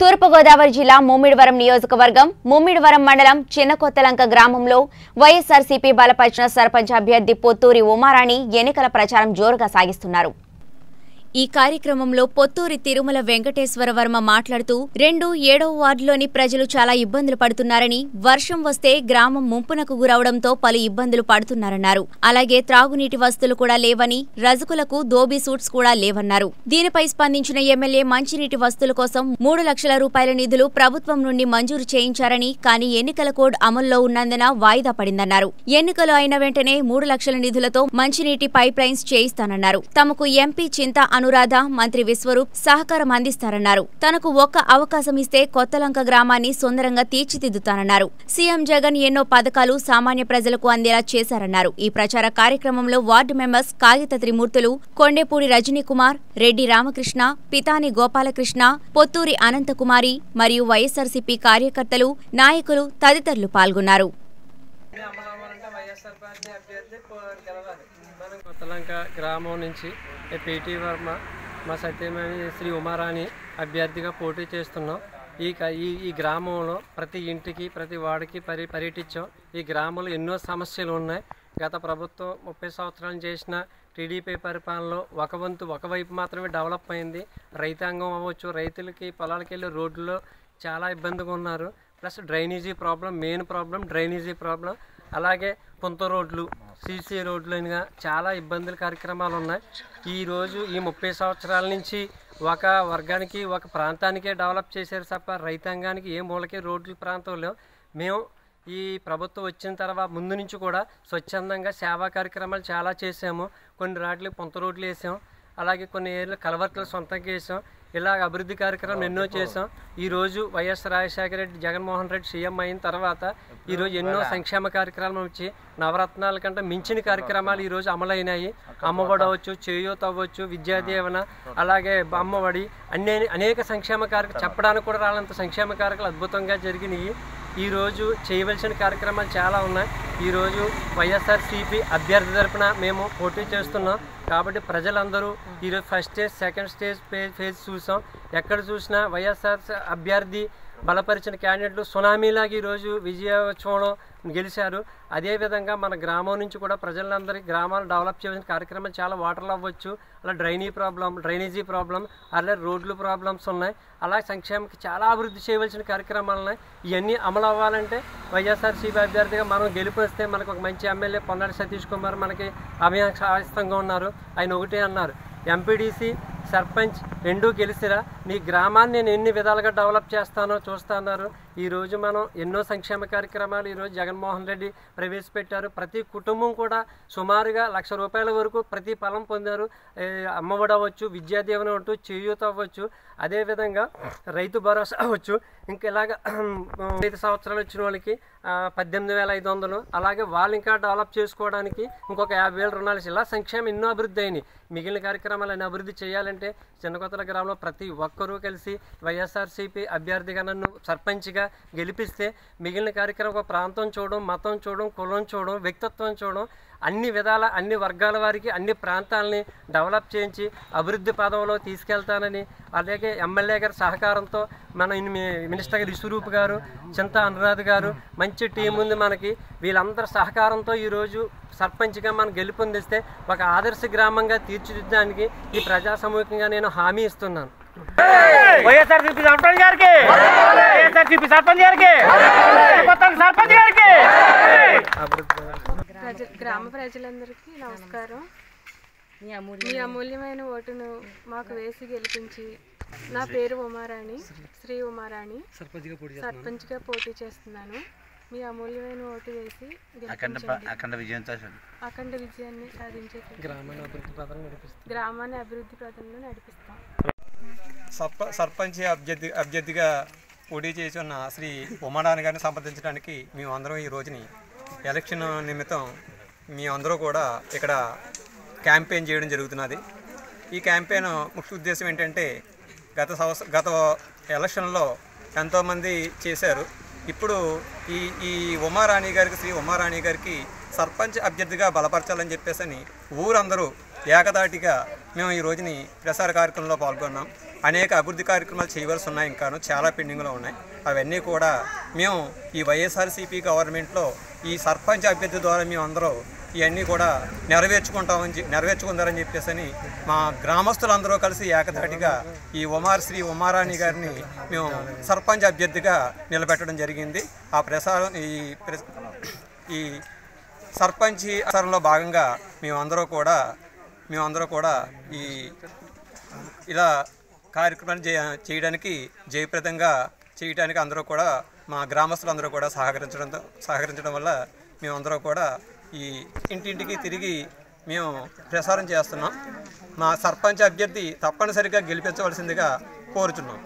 తూర్పుగోదావరి జిల్లా ముమ్మిడివరం నియోజకవర్గం ముమ్మిడివరం మండలం చిన్నకొత్తలంక గ్రామంలో వైఎస్ఆర్సీపీ బలపరిచిన సర్పంచ్ అభ్యర్థి పొత్తూరి ఉమారాణి ఎన్నికల ప్రచారం జోరుగా సాగిస్తున్నారు। ఈ కార్యక్రమంలో పొత్తూరి తిరుమల వెంకటేశ్వర వర్మ మాట్లాడుతూ 2-7 వార్డులోని ప్రజలు చాలా ఇబ్బందులు పడుతున్నారని, వర్షం వస్తే గ్రామం ముంపునకు గురవడంతో పలు ఇబ్బందులు పడుతున్నారన్నారు। అలాగే త్రాగునీటి వసతులు కూడా లేవని, రజకులకు దోబీ సూట్స్ కూడా లేవన్నారు। దీనిపై స్పందించిన ఎమ్మెల్యే మంచినీటి వసతుల కోసం 3 లక్షల రూపాయల నిధులు ప్రభుత్వం నుండి మంజూరు చేయించారని, కానీ ఎన్నికల కోడ్ అమల్లో ఉన్నందున వాయిదా పడిందన్నారు। ఎన్నికలు అయిన వెంటనే 3 లక్షల నిధులతో మంచినీటి పైప్ లైన్స్ చేయిస్తానన్నారు। తమకు ఎంపీ చింత, అనురాధ, మంత్రి విశ్వరూప్ సహకారం అందిస్తారన్నారు। తనకు ఒక్క అవకాశం ఇస్తే కొత్తలంక గ్రామాన్ని సుందరంగా తీర్చిదిద్దుతానన్నారు। సీఎం జగన్ ఎన్నో పథకాలు సామాన్య ప్రజలకు అందేలా చేశారన్నారు। ఈ ప్రచార కార్యక్రమంలో వార్డు మెంబర్స్ కాగిత త్రిమూర్తులు, కొండేపూడి రజనీకుమార్, రెడ్డి రామకృష్ణ, పితాని గోపాలకృష్ణ, పొత్తూరి అనంతకుమారి మరియు వైఎస్ఆర్సీపీ కార్యకర్తలు, నాయకులు తదితరులు పాల్గొన్నారు। కొత్తలంక గ్రామం నుంచి పీటీ వర్మ మా సత్యమైన శ్రీ ఉమారాణి అభ్యర్థిగా పోటీ చేస్తున్నాం। ఈ గ్రామంలో ప్రతి ఇంటికి ప్రతి వాడికి పర్యటించాం। ఈ గ్రామంలో ఎన్నో సమస్యలు ఉన్నాయి। గత ప్రభుత్వం 30 సంవత్సరాలు చేసిన టీడీపీ పరిపాలనలో ఒకవైపు మాత్రమే డెవలప్ అయింది। రైతాంగం అవ్వచ్చు, రైతులకి పొలాలకు వెళ్ళి రోడ్లలో చాలా ఇబ్బందిగా ఉన్నారు। Plus drainage problem, main problem drainage problem. అలాగే కొంత రోడ్లు, సీసీ రోడ్లుగా చాలా ఇబ్బందుల కార్యక్రమాలు ఉన్నాయి। ఈరోజు ఈ 30 సంవత్సరాల నుంచి ఒక వర్గానికి ఒక ప్రాంతానికే డెవలప్ చేశారు తప్ప రైతాంగానికి ఏ మూలకే రోడ్ల ప్రాంతంలో మేము ఈ ప్రభుత్వం వచ్చిన తర్వాత ముందు నుంచి కూడా స్వచ్ఛందంగా సేవా కార్యక్రమాలు చాలా చేసాము। కొన్ని రాడ్లు పొంత రోడ్లు వేసాం, అలాగే కొన్ని ఏళ్ళు కలవర్కలు సొంతంగా వేసాం। ఇలా అభివృద్ధి కార్యక్రమం ఎన్నో చేసాం। ఈరోజు వైఎస్ రాజశేఖర రెడ్డి, జగన్మోహన్ రెడ్డి సీఎం అయిన తర్వాత ఈరోజు ఎన్నో సంక్షేమ కార్యక్రమాలు వచ్చి నవరత్నాల కంటే మించిన కార్యక్రమాలు ఈరోజు అమలైనాయి। అమ్మఒడి అవ్వచ్చు, చేయూత అవ్వచ్చు, విద్యాదీవన, అలాగే అమ్మఒడి అనేక సంక్షేమ కార్యక్రమాలు చెప్పడానికి కూడా రాలంత సంక్షేమ కార్యక్రమాలు అద్భుతంగా జరిగినాయి। ఈరోజు చేయవలసిన కార్యక్రమాలు చాలా ఉన్నాయి। ఈరోజు వైఎస్ఆర్సీపీ అభ్యర్థి తరపున మేము పోటీ చేస్తున్నాం కాబట్టి ప్రజలందరూ ఈరోజు first stage, second stage phase చూసాం। ఎక్కడ చూసినా వైఎస్ఆర్ అభ్యర్థి బలపరిచిన క్యాండిడేట్లు సునామీలాగా ఈరోజు విజయోత్సవంలో గెలిచారు। అదేవిధంగా మన గ్రామం నుంచి కూడా ప్రజలందరికీ గ్రామాలు డెవలప్ చేసిన కార్యక్రమం చాలా, వాటర్లు అవ్వచ్చు, అలా డ్రైనేజీ ప్రాబ్లం, అలా రోడ్లు ప్రాబ్లమ్స్ ఉన్నాయి, అలా సంక్షేమకి చాలా అభివృద్ధి చేయవలసిన కార్యక్రమాలు ఉన్నాయి। ఇవన్నీ అమలు అవ్వాలంటే వైఎస్ఆర్సీపీ అభ్యర్థిగా మనం గెలిపిస్తే మనకు ఒక మంచి ఎమ్మెల్యే పొన్నాడి సతీష్ కుమార్ మనకి అభ్యాసంగా ఉన్నారు। ఆయన ఒకటే అన్నారు, ఎంపీడీసీ, సర్పంచ్ రెండూ గెలిచిరా నీ గ్రామాన్ని నేను ఎన్ని విధాలుగా డెవలప్ చేస్తానో చూస్తున్నారు। ఈరోజు మనం ఎన్నో సంక్షేమ కార్యక్రమాలు ఈరోజు జగన్మోహన్ రెడ్డి ప్రవేశపెట్టారు। ప్రతి కుటుంబం కూడా సుమారుగా 1 లక్ష రూపాయల వరకు ప్రతి ఫలం పొందారు। అమ్మఒడి అవ్వచ్చు, విద్యాదీవన అవ్వచ్చు, చేయూత అవ్వచ్చు, అదేవిధంగా రైతు భరోసా అవ్వచ్చు, ఇంకా ఇలాగ 5 సంవత్సరాలు వచ్చిన వాళ్ళకి 18,500, అలాగే వాళ్ళు ఇంకా డెవలప్ చేసుకోవడానికి ఇంకొక 50,000 రుణాలు, ఇలా సంక్షేమం ఎన్నో అభివృద్ధి అయినాయి। మిగిలిన కార్యక్రమాలను అభివృద్ధి చేయాలంటే చిన్నకొత్తల గ్రామంలో ప్రతి ఒక్కరూ కలిసి వైఎస్ఆర్సీపీ అభ్యర్థిగా నన్ను సర్పంచ్గా గెలిపిస్తే మిగిలిన కార్యక్రమం ఒక ప్రాంతం చూడడం, మతం చూడడం, కులం చూడడం, వ్యక్తిత్వం చూడడం, అన్ని విధాల అన్ని వర్గాల వారికి అన్ని ప్రాంతాలని డెవలప్ చేయించి అభివృద్ధి పదంలో తీసుకెళ్తానని, అలాగే ఎమ్మెల్యే గారి సహకారంతో మన మినిస్టర్ గారు విశ్వరూప్ గారు, చింత అనురాధ గారు, మంచి టీం ఉంది మనకి, వీళ్ళందరి సహకారంతో ఈరోజు సర్పంచ్గా మనం గెలుపొందిస్తే ఒక ఆదర్శ గ్రామంగా తీర్చిదిద్దడానికి ఈ ప్రజా సమూహంగా నేను హామీ ఇస్తున్నాను। వైఎస్ఆర్సీపీ సర్పంచ్ గారికి, వైఎస్ఆర్సీపీ సర్పంచ్ గారికి, కొత్త సర్పంచ్ గారికి, గ్రామ ప్రజలందరికీ నమస్కారం। మీ అమూల్యమైన ఓటును మాకు వేసి గెలిపించి, నా పేరు ఉమారాణి, శ్రీ ఉమారాణి, సర్పంచ్గా పోటీ చేస్తున్నాను। మీ అమూల్యమైన ఓటు వేసి అఖండ విజయాన్ని సాధించే గ్రామాన్ని అభివృద్ధి పథంలో నడిపిస్తాం। సర్పంచ్ అభ్యర్థిగా పోటీ చేసి ఉన్న శ్రీ ఉమారాణి గారిని సంప్రదించడానికి మేము అందరం ఈ రోజుని ఎలక్షన్ నిమిత్తం మేమందరూ కూడా ఇక్కడ క్యాంపెయిన్ చేయడం జరుగుతున్నది। ఈ క్యాంపెయిన్ ముఖ్య ఉద్దేశం ఏంటంటే గత ఎలక్షన్లో ఎంతోమంది చేశారు, ఇప్పుడు ఈ ఉమారాణి గారికి, శ్రీ ఉమారాణి గారికి సర్పంచ్ అభ్యర్థిగా బలపరచాలని చెప్పేసి ఊరందరూ ఏకదాటిగా మేము ఈ రోజుని ప్రసార కార్యక్రమంలో పాల్గొన్నాం। అనేక అభివృద్ధి కార్యక్రమాలు చేయవలసి ఉన్నాయి, ఇంకాను చాలా పెండింగ్లో ఉన్నాయి. అవన్నీ కూడా మేము ఈ వైఎస్ఆర్సీపీ గవర్నమెంట్లో ఈ సర్పంచ్ అభ్యర్థి ద్వారా మేము అందరూ ఇవన్నీ కూడా నెరవేర్చుకుందారని చెప్పేసి మా గ్రామస్తులందరూ కలిసి ఏకధాటిగా ఈ శ్రీ ఉమారాణి గారిని మేము సర్పంచ్ అభ్యర్థిగా నిలబెట్టడం జరిగింది. ఆ ప్రసారం ఈ సర్పంచ్ ప్రచారంలో భాగంగా మేమందరూ కూడా ఈ ఇలా కార్యక్రమాలు చేయడానికి జయప్రదంగా చేయడానికి అందరూ కూడా మా గ్రామస్తులందరూ కూడా సహకరించడం వల్ల మేమందరూ కూడా ఈ ఇంటింటికి తిరిగి మేము ప్రసారం చేస్తున్నాం. మా సర్పంచ్ అభ్యర్థి తప్పనిసరిగా గెలిపించవలసిందిగా కోరుతున్నాం.